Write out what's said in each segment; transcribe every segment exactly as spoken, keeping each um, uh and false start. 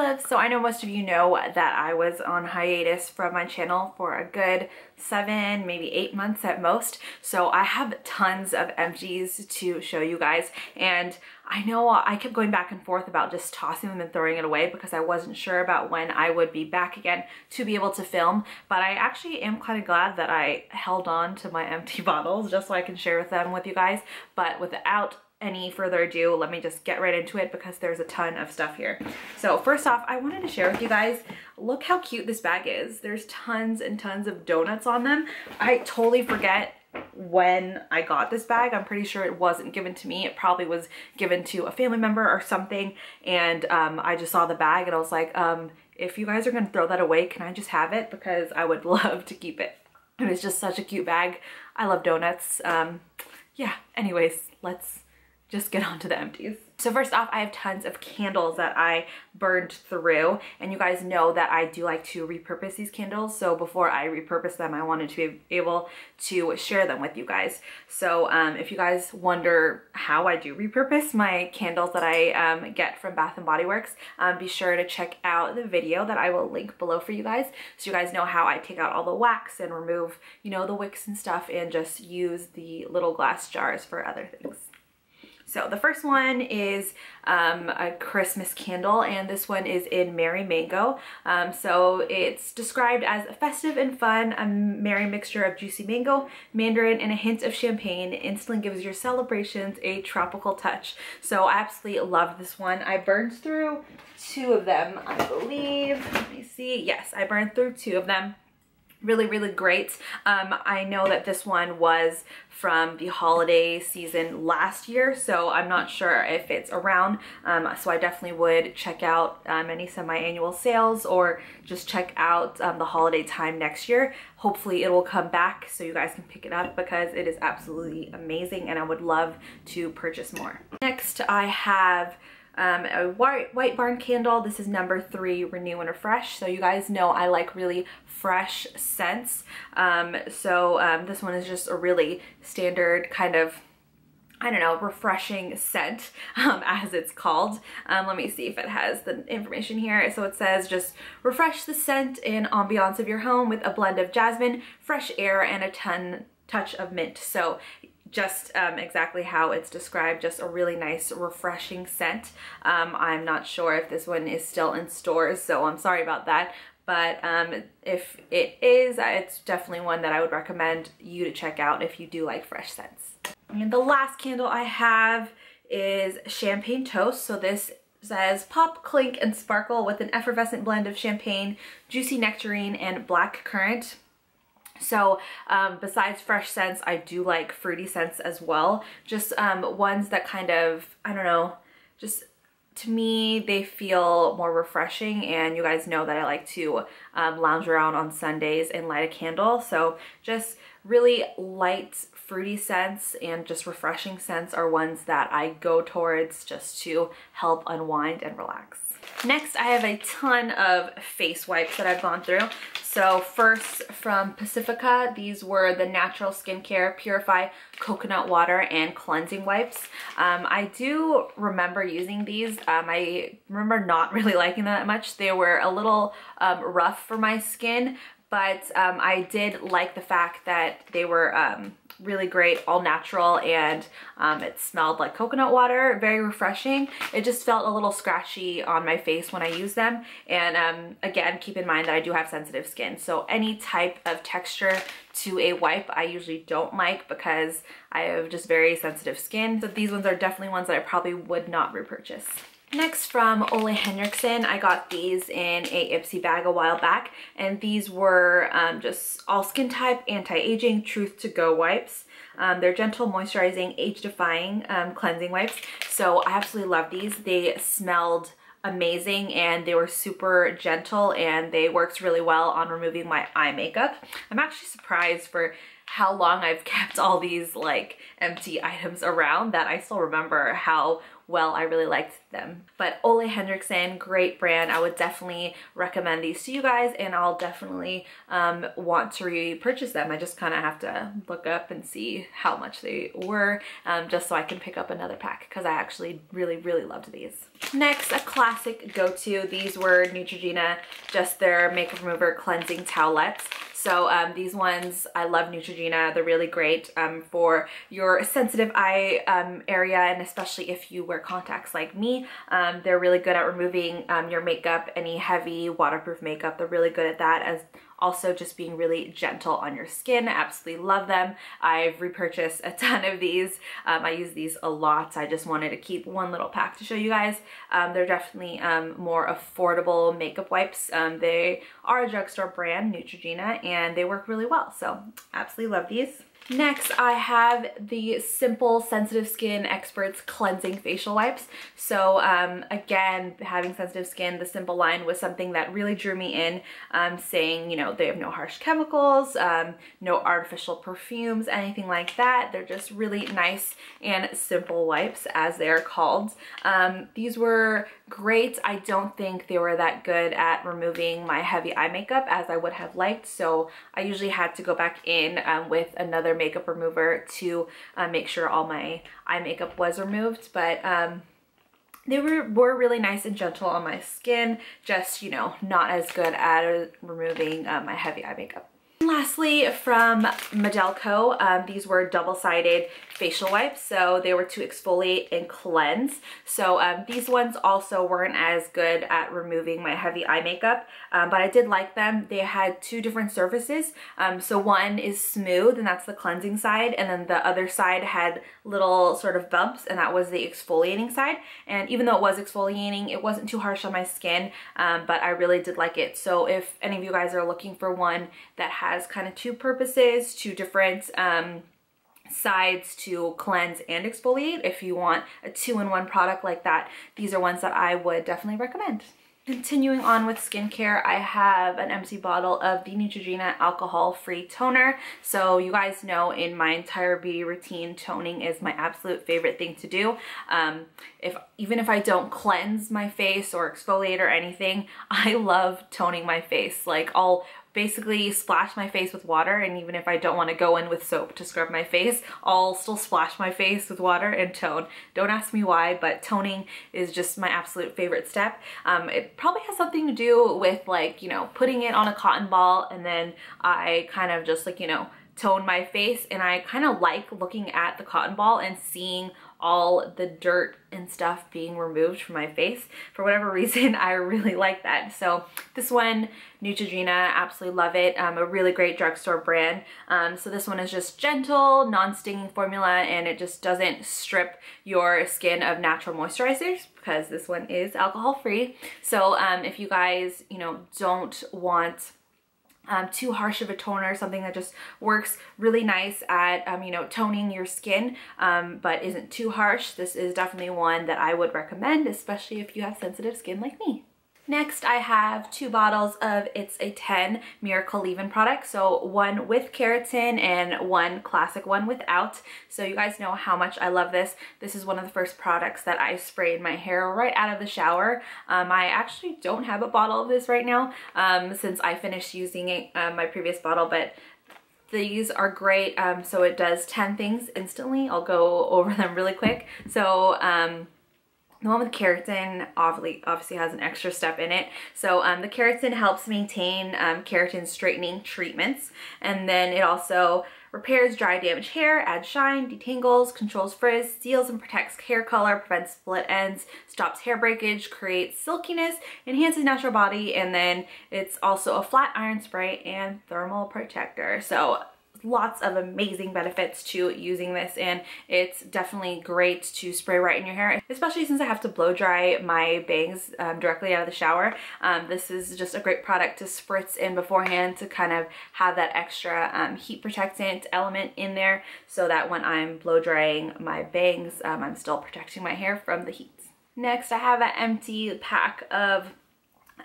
lips. So I know most of you know that I was on hiatus from my channel for a good seven, maybe eight months at most. So I have tons of empties to show you guys. And I know I kept going back and forth about just tossing them and throwing it away because I wasn't sure about when I would be back again to be able to film, but I actually am kind of glad that I held on to my empty bottles just so I can share with them with you guys. But without any further ado, let me just get right into it because there's a ton of stuff here. So first off, I wanted to share with you guys, look how cute this bag is. There's tons and tons of donuts on them. I totally forget when I got this bag. I'm pretty sure it wasn't given to me. It probably was given to a family member or something. And um, I just saw the bag and I was like, um, if you guys are gonna throw that away, can I just have it? Because I would love to keep it. And it's just such a cute bag. I love donuts. Um, yeah, anyways, let's just get on to the empties. So first off, I have tons of candles that I burned through, and you guys know that I do like to repurpose these candles. So before I repurpose them, I wanted to be able to share them with you guys. So um, if you guys wonder how I do repurpose my candles that I um, get from Bath and Body Works, um, be sure to check out the video that I will link below for you guys, so you guys know how I take out all the wax and remove, you know, the wicks and stuff, and just use the little glass jars for other things. So the first one is um, a Christmas candle, and this one is in Merry Mango. Um, so it's described as festive and fun, a merry mixture of juicy mango, mandarin, and a hint of champagne. Instantly gives your celebrations a tropical touch. So I absolutely love this one. I burned through two of them, I believe. Let me see. Yes, I burned through two of them. Really, really great. Um, I know that this one was from the holiday season last year, so I'm not sure if it's around. Um, so I definitely would check out um, any semi-annual sales, or just check out um, the holiday time next year. Hopefully it will come back so you guys can pick it up because it is absolutely amazing and I would love to purchase more. Next, I have Um, a white, white Barn candle. This is number three, Renew and Refresh. So you guys know I like really fresh scents. Um, so um, this one is just a really standard kind of, I don't know, refreshing scent, um, as it's called. Um, let me see if it has the information here. So it says, just refresh the scent and ambiance of your home with a blend of jasmine, fresh air, and a ton touch of mint. So just um, exactly how it's described, just a really nice refreshing scent. Um, I'm not sure if this one is still in stores, so I'm sorry about that. But um, if it is, it's definitely one that I would recommend you to check out if you do like fresh scents. And the last candle I have is Champagne Toast. So this says, pop, clink, and sparkle with an effervescent blend of champagne, juicy nectarine, and black currant. So um, besides fresh scents, I do like fruity scents as well. Just um, ones that kind of, I don't know, just to me, they feel more refreshing. And you guys know that I like to um, lounge around on Sundays and light a candle. So just really light, fruity scents and just refreshing scents are ones that I go towards just to help unwind and relax. Next, I have a ton of face wipes that I've gone through. So first, from Pacifica, these were the Natural Skincare Purify Coconut Water and Cleansing Wipes. Um, I do remember using these. Um, I remember not really liking them that much. They were a little um, rough for my skin, but um, I did like the fact that they were um, really great, all natural, and um, it smelled like coconut water, very refreshing. It just felt a little scratchy on my face when I used them. And um, again, keep in mind that I do have sensitive skin, so any type of texture to a wipe I usually don't like because I have just very sensitive skin. So these ones are definitely ones that I probably would not repurchase. Next, from Ole Henriksen, I got these in a Ipsy bag a while back, and these were um, just all skin type, anti-aging, truth to go wipes. Um, they're gentle, moisturizing, age-defying um, cleansing wipes. So I absolutely love these. They smelled amazing and they were super gentle, and they worked really well on removing my eye makeup. I'm actually surprised for how long I've kept all these like empty items around that I still remember how well I really liked them. But Ole Henriksen, great brand. I would definitely recommend these to you guys, and I'll definitely um, want to repurchase them. I just kind of have to look up and see how much they were, um, just so I can pick up another pack, because I actually really, really loved these. Next, a classic go-to. These were Neutrogena, just their makeup remover cleansing towelettes. So um, these ones, I love Neutrogena. They're really great um, for your sensitive eye um, area, and especially if you wear contacts like me. Um, they're really good at removing um, your makeup, any heavy waterproof makeup. They're really good at that, as also just being really gentle on your skin. Absolutely love them. I've repurchased a ton of these. Um, I use these a lot. So I just wanted to keep one little pack to show you guys. Um, they're definitely um, more affordable makeup wipes. Um, they are a drugstore brand, Neutrogena, and they work really well. So absolutely love these. Next, I have the Simple Sensitive Skin Experts Cleansing Facial Wipes. So um, again, having sensitive skin, the Simple line was something that really drew me in, um, saying, you know, they have no harsh chemicals, um, no artificial perfumes, anything like that. They're just really nice and simple wipes, as they are called. Um, these were great. I don't think they were that good at removing my heavy eye makeup as I would have liked, so I usually had to go back in um, with another makeup remover to uh, make sure all my eye makeup was removed. But um, they were, were really nice and gentle on my skin, just, you know, not as good at removing uh, my heavy eye makeup. And lastly, from Modelco, um, these were double-sided facial wipes, so they were to exfoliate and cleanse. So um, these ones also weren't as good at removing my heavy eye makeup, um, but I did like them. They had two different surfaces. Um, so one is smooth, and that's the cleansing side, and then the other side had little sort of bumps, and that was the exfoliating side. And even though it was exfoliating, it wasn't too harsh on my skin, um, but I really did like it. So if any of you guys are looking for one that has Has kind of two purposes, two different um, sides to cleanse and exfoliate, if you want a two-in-one product like that, these are ones that I would definitely recommend. Continuing on with skincare, I have an empty bottle of the Neutrogena alcohol-free toner. So you guys know, in my entire beauty routine, toning is my absolute favorite thing to do. Um, if even if I don't cleanse my face or exfoliate or anything, I love toning my face. Like, I'll basically splash my face with water, and even if I don't want to go in with soap to scrub my face, I'll still splash my face with water and tone. Don't ask me why, but toning is just my absolute favorite step. Um, it probably has something to do with, like, you know, putting it on a cotton ball, and then I kind of just, like, you know, tone my face, and I kind of like looking at the cotton ball and seeing all the dirt and stuff being removed from my face. For whatever reason, I really like that. So this one, Neutrogena, absolutely love it. Um, a really great drugstore brand. Um, so this one is just gentle, non-stinging formula, and it just doesn't strip your skin of natural moisturizers, because this one is alcohol-free. So um, if you guys, you know, don't want Um, too harsh of a toner, something that just works really nice at, um, you know, toning your skin, um, but isn't too harsh, this is definitely one that I would recommend, especially if you have sensitive skin like me. Next, I have two bottles of It's A Ten Miracle Leave-In products. So one with keratin and one classic one without. So you guys know how much I love this. This is one of the first products that I spray in my hair right out of the shower. Um, I actually don't have a bottle of this right now, um, since I finished using it, uh, my previous bottle, but these are great. Um, so it does ten things instantly. I'll go over them really quick. So, um, the one with keratin obviously, obviously has an extra step in it. So um, the keratin helps maintain um, keratin straightening treatments. And then it also repairs dry, damaged hair, adds shine, detangles, controls frizz, seals and protects hair color, prevents split ends, stops hair breakage, creates silkiness, enhances natural body. And then it's also a flat iron spray and thermal protector. So lots of amazing benefits to using this, and it's definitely great to spray right in your hair, especially since I have to blow dry my bangs um, directly out of the shower. Um, this is just a great product to spritz in beforehand to kind of have that extra um, heat protectant element in there, so that when I'm blow drying my bangs, um, I'm still protecting my hair from the heat. Next, I have an empty pack of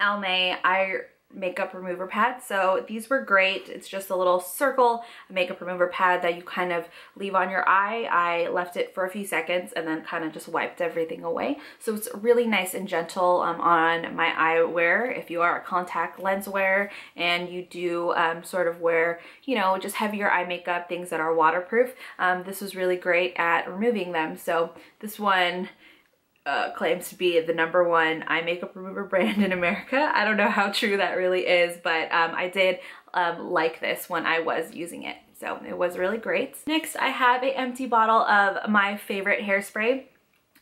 Almay. I makeup remover pad. So these were great. It's just a little circle makeup remover pad that you kind of leave on your eye. I left it for a few seconds and then kind of just wiped everything away. So it's really nice and gentle um, on my eye wear. If you are a contact lens wearer and you do um, sort of wear, you know, just heavier eye makeup, things that are waterproof, um, this was really great at removing them. So this one Uh, claims to be the number one eye makeup remover brand in America. I don't know how true that really is, but um, I did um, like this when I was using it. So it was really great. Next, I have an empty bottle of my favorite hairspray.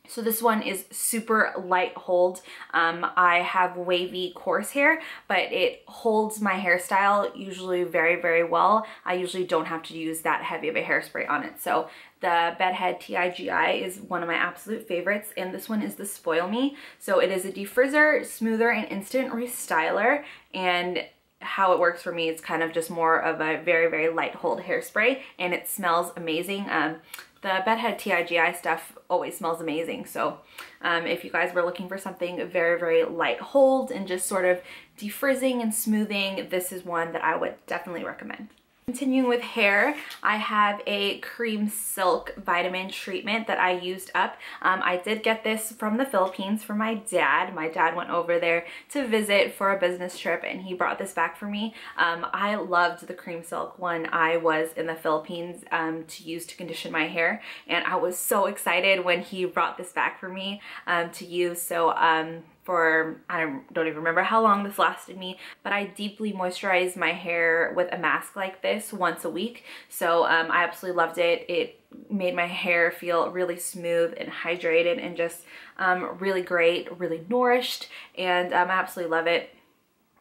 So this one is super light hold. Um, I have wavy coarse hair, but it holds my hairstyle usually very, very well. I usually don't have to use that heavy of a hairspray on it. So the Bedhead T I G I is one of my absolute favorites, and this one is the Spoil Me. So it is a defrizzer, smoother, and instant restyler, and how it works for me, it's kind of just more of a very, very light hold hairspray, and it smells amazing. Um, The Bedhead T I G I stuff always smells amazing. So um, if you guys were looking for something very, very light hold and just sort of defrizzing and smoothing, this is one that I would definitely recommend. Continuing with hair, I have a Cream Silk vitamin treatment that I used up. Um, I did get this from the Philippines for my dad. My dad went over there to visit for a business trip and he brought this back for me. Um, I loved the Cream Silk when I was in the Philippines um, to use to condition my hair, and I was so excited when he brought this back for me um, to use. So um, for, I don't, don't even remember how long this lasted me, but I deeply moisturized my hair with a mask like this once a week. So um, I absolutely loved it. It made my hair feel really smooth and hydrated and just um, really great, really nourished, and um, I absolutely love it.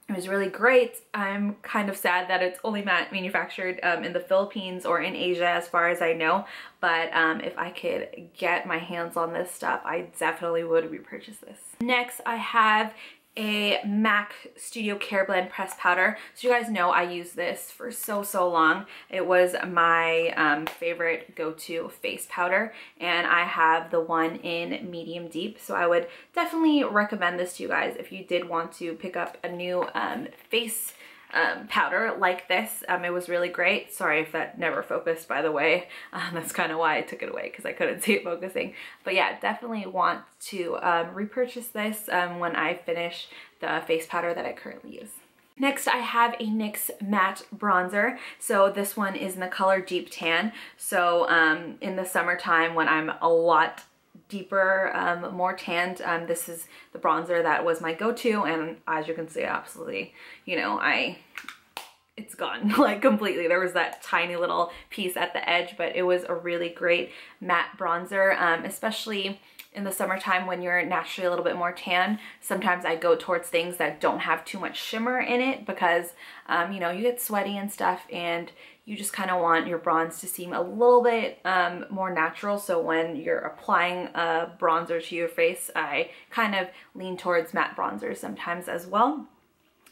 It was really great. I'm kind of sad that it's only manufactured um, in the Philippines or in Asia as far as I know, but um, if I could get my hands on this stuff, I definitely would repurchase this. Next, I have a MAC Studio Care Blend Pressed Powder. So you guys know I used this for so, so long. It was my um, favorite go-to face powder, and I have the one in medium deep. So I would definitely recommend this to you guys if you did want to pick up a new um, face Um, powder like this. Um, it was really great. Sorry if that never focused, by the way. Um, that's kind of why I took it away, because I couldn't see it focusing. But yeah, definitely want to um, repurchase this um, when I finish the face powder that I currently use. Next, I have a NYX matte bronzer. So this one is in the color Deep Tan. So um, in the summertime when I'm a lot deeper, um, more tanned, um, this is the bronzer that was my go-to, and as you can see, absolutely, you know, I, it's gone like completely. There was that tiny little piece at the edge, but it was a really great matte bronzer, um, especially in the summertime when you're naturally a little bit more tan. Sometimes I go towards things that don't have too much shimmer in it because, um, you know, you get sweaty and stuff, and you just kind of want your bronze to seem a little bit um, more natural. So when you're applying a bronzer to your face, I kind of lean towards matte bronzers sometimes as well.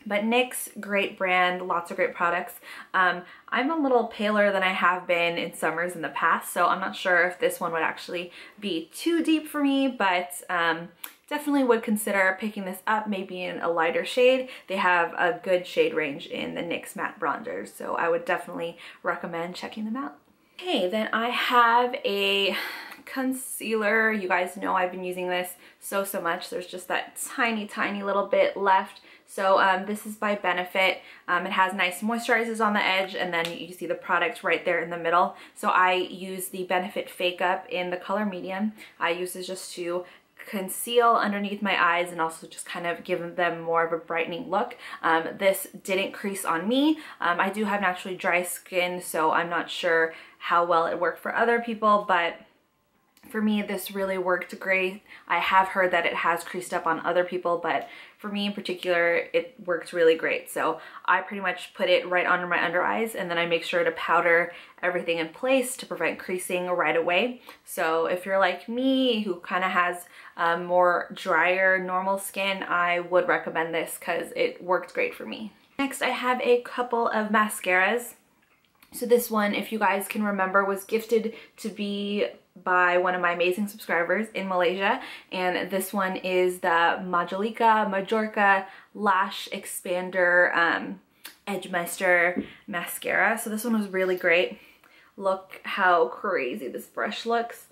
But NYX, great brand, lots of great products. Um, I'm a little paler than I have been in summers in the past, so I'm not sure if this one would actually be too deep for me, but um, definitely would consider picking this up, maybe in a lighter shade. They have a good shade range in the NYX matte bronzers, so I would definitely recommend checking them out. Okay, then I have a concealer. You guys know I've been using this so, so much. There's just that tiny, tiny little bit left. So um, this is by Benefit. Um, it has nice moisturizers on the edge, and then you see the product right there in the middle. So I use the Benefit Fake Up in the color medium. I use this just to conceal underneath my eyes and also just kind of give them more of a brightening look. Um, this didn't crease on me. Um, I do have naturally dry skin, so I'm not sure how well it worked for other people, but for me, this really worked great. I have heard that it has creased up on other people, but for me in particular, it works really great. So I pretty much put it right under my under eyes, and then I make sure to powder everything in place to prevent creasing right away. So if you're like me, who kind of has um, more drier, normal skin, I would recommend this because it worked great for me. Next, I have a couple of mascaras. So this one, if you guys can remember, was gifted to be by one of my amazing subscribers in Malaysia, and this one is the Majolica Majorca Lash Expander um, Edge Master Mascara. So this one was really great. Look how crazy this brush looks.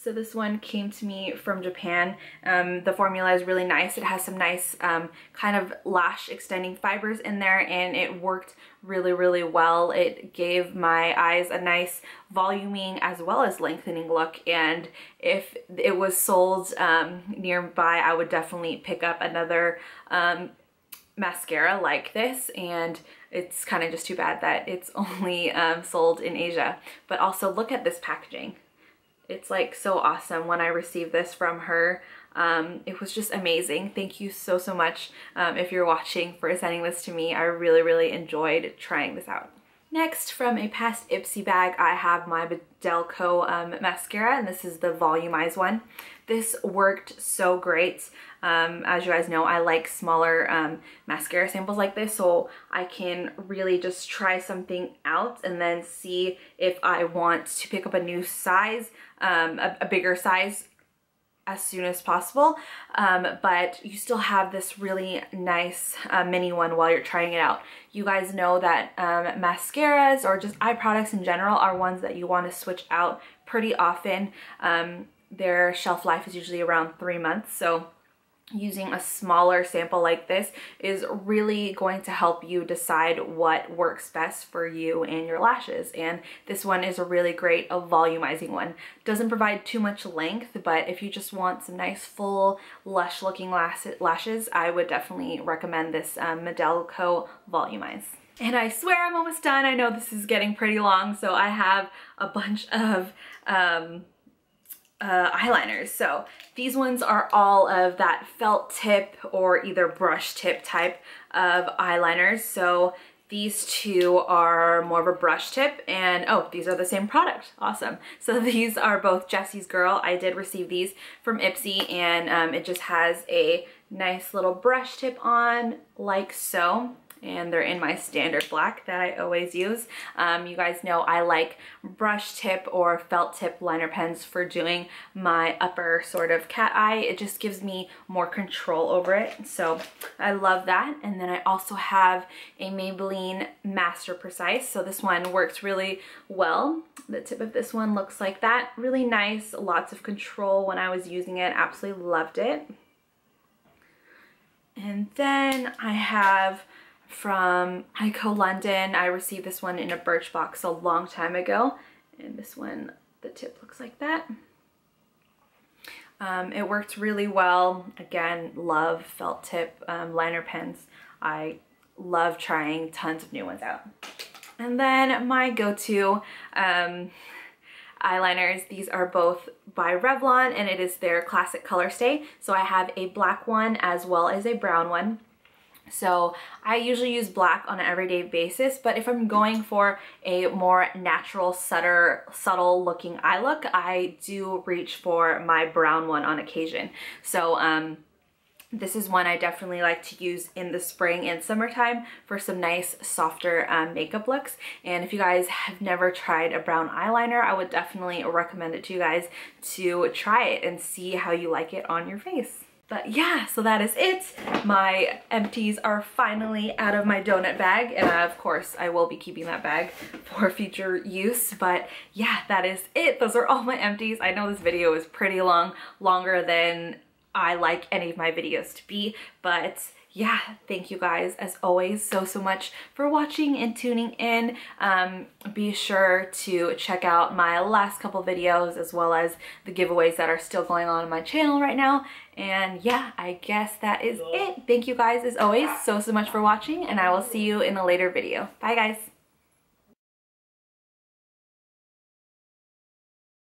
So this one came to me from Japan. Um, the formula is really nice. It has some nice um, kind of lash extending fibers in there, and it worked really, really well. It gave my eyes a nice voluming as well as lengthening look, and if it was sold um, nearby, I would definitely pick up another um, mascara like this, and it's kind of just too bad that it's only um, sold in Asia. But also look at this packaging. It's like so awesome. When I received this from her, um, it was just amazing. Thank you so, so much um, if you're watching for sending this to me. I really, really enjoyed trying this out. Next, from a past Ipsy bag, I have my Badelco um, mascara, and this is the Volumize one. This worked so great. Um, as you guys know, I like smaller um, mascara samples like this, so I can really just try something out and then see if I want to pick up a new size, um, a, a bigger size, as soon as possible, um, but you still have this really nice uh, mini one while you're trying it out. You guys know that um, mascaras or just eye products in general are ones that you want to switch out pretty often. Um, their shelf life is usually around three months, so using a smaller sample like this is really going to help you decide what works best for you and your lashes, and this one is a really great a volumizing one. Doesn't provide too much length, but if you just want some nice full lush looking lashes, I would definitely recommend this um, Modelco Volumize. And I swear I'm almost done. I know this is getting pretty long, so I have a bunch of um, Uh, eyeliners. So these ones are all of that felt tip or either brush tip type of eyeliners. So these two are more of a brush tip, and oh, these are the same product. Awesome. So these are both Jessie's Girl. I did receive these from Ipsy, and um, it just has a nice little brush tip on like so. And they're in my standard black that I always use. Um, you guys know I like brush tip or felt tip liner pens for doing my upper sort of cat eye. It just gives me more control over it, so I love that. And then I also have a Maybelline Master Precise, so this one works really well. The tip of this one looks like that. Really nice, lots of control when I was using it. Absolutely loved it. And then I have from Ico London. I received this one in a Birch Box a long time ago, and this one, the tip looks like that. Um, it worked really well. Again, love felt tip um, liner pens. I love trying tons of new ones out. And then my go-to um, eyeliners, these are both by Revlon, and it is their classic color stay. So I have a black one as well as a brown one. So I usually use black on an everyday basis, but if I'm going for a more natural, subtle, subtle looking eye look, I do reach for my brown one on occasion. So um, this is one I definitely like to use in the spring and summertime for some nice, softer um, makeup looks. And if you guys have never tried a brown eyeliner, I would definitely recommend it to you guys to try it and see how you like it on your face. But yeah, so that is it. My empties are finally out of my donut bag, and uh, of course I will be keeping that bag for future use. But yeah, that is it. Those are all my empties. I know this video is pretty long, longer than I like any of my videos to be, but yeah, thank you guys as always so, so much for watching and tuning in. Um, be sure to check out my last couple videos as well as the giveaways that are still going on on my channel right now. And yeah, I guess that is it. Thank you guys as always so, so much for watching, and I will see you in a later video. Bye guys.